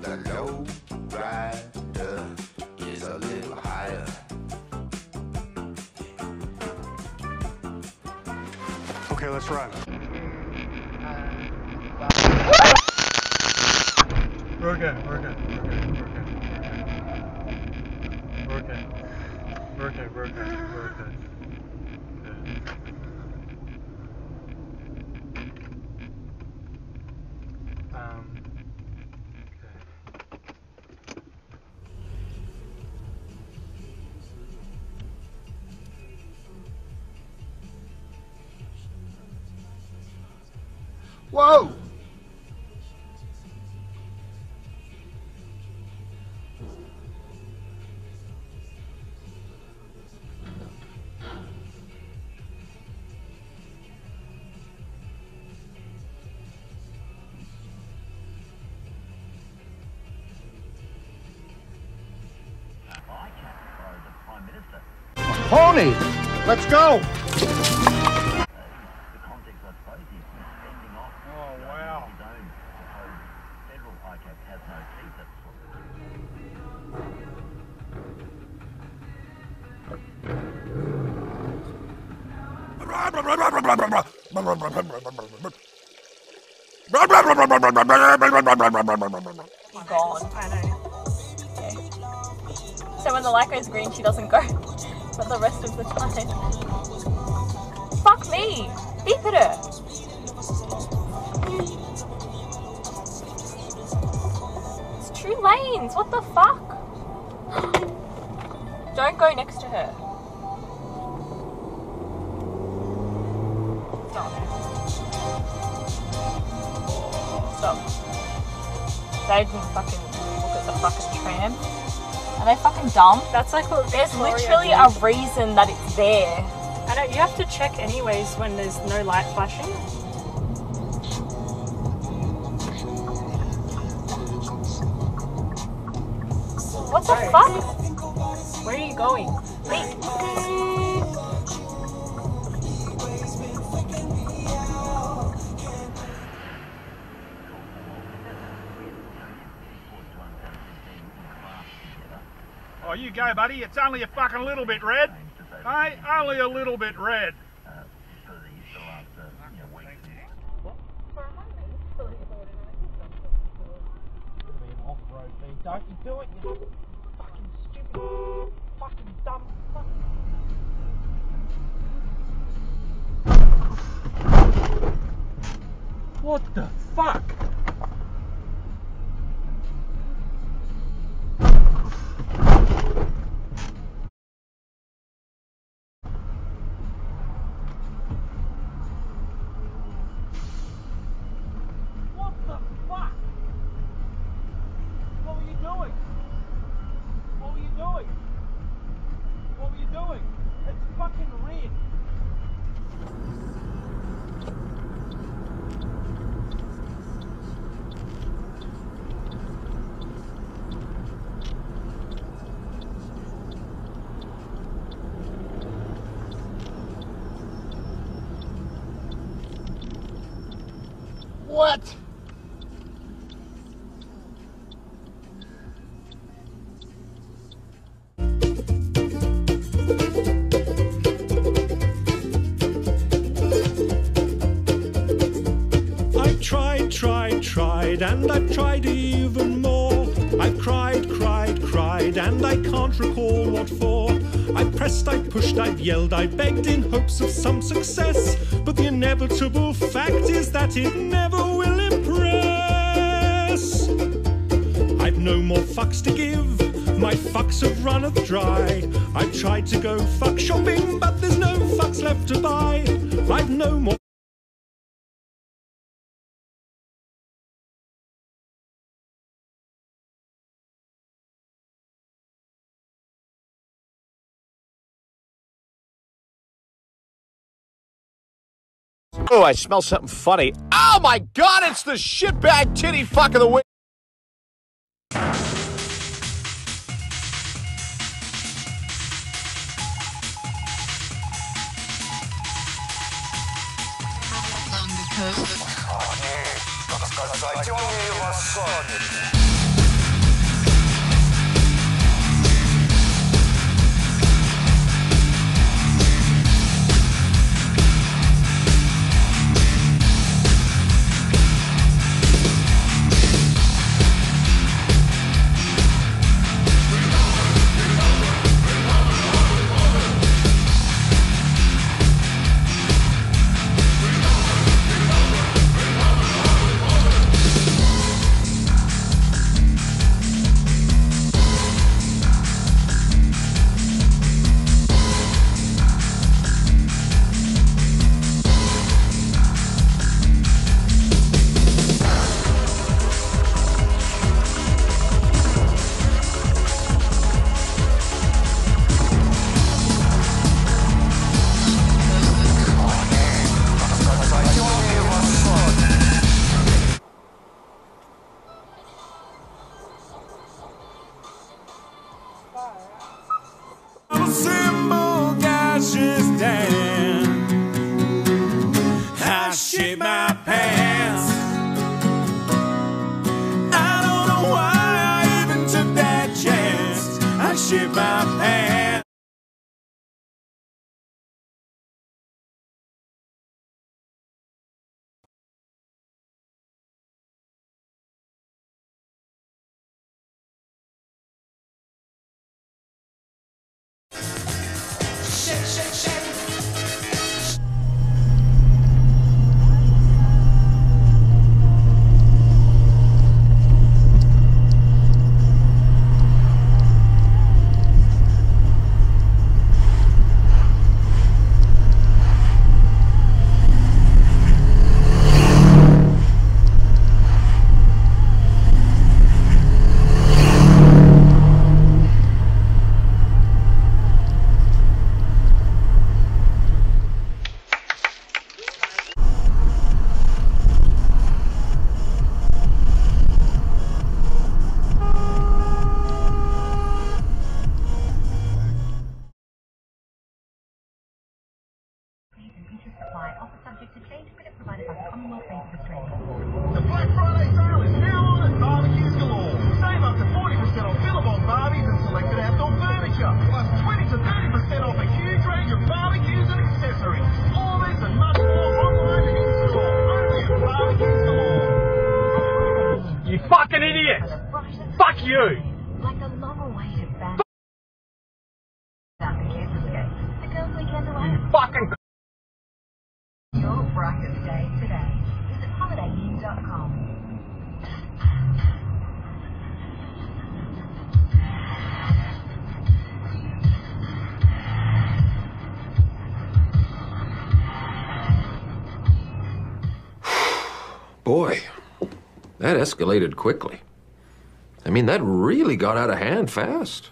the low rider is a little higher. Okay, let's run. We're good, we're good, we're good, we're good. We're good. We're good, we're good, we're good. Whoa! Pony! Let's go! Gone. I know. So when the light goes green, she doesn't go. But the rest of the time. Fuck me! Beep at her! It's two lanes, what the fuck? Don't go next to her. Stop. They didn't fucking look at the fucking tram. Are they fucking dumb? That's like there's literally a reason that it's there. I know, you have to check anyways when there's no light flashing. What the fuck? Where are you going? Oh, you go, buddy. It's only a fucking little bit red. Hey, only a little bit red. Don't you do it, you fucking stupid, fucking dumb fuck. What the fuck? What? I tried, and I tried even more. I cried, and I can't recall what for. I pressed, I pushed, I've yelled, I begged in hopes of some success. But the inevitable fact is that it never will impress. I've no more fucks to give, my fucks have runneth dry. I've tried to go fuck shopping, but there's no fucks left to buy. I've no more. Oh, I smell something funny. Oh my god, it's the shitbag titty fuck of the week. shit my pants. Supply of the subject to change credit provided by the Commonwealth Bank of Australia. The Black Friday sale is now on at Barbecues Galore. Save up to 40% on Billabong Barbies and selected outdoor furniture, plus 20 to 30% off a huge range of barbecues and accessories. All this and much more online and in store, only at Barbecues Galore. You fucking idiot! Fuck you! Like the long-awaited band. The girls' weekend away. You fucking. Your brightest day today. Visit holidaynews.com. Boy, that escalated quickly. I mean, that really got out of hand fast.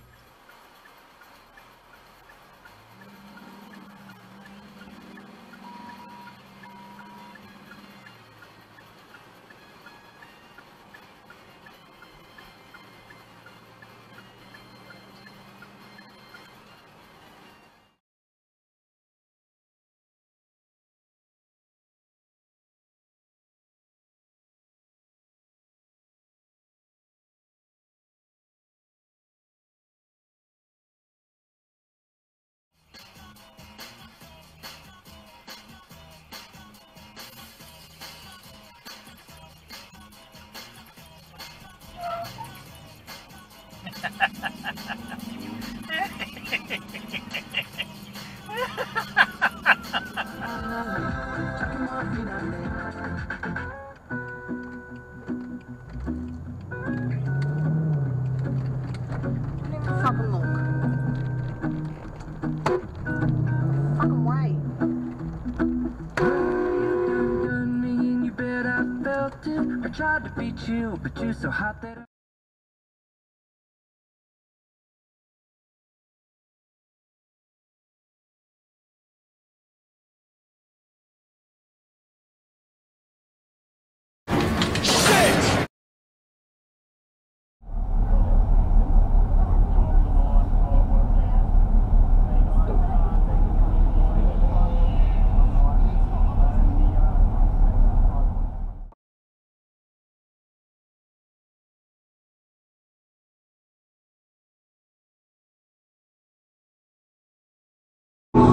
I tried to beat you, but you're so hot that I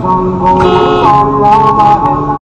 I'm going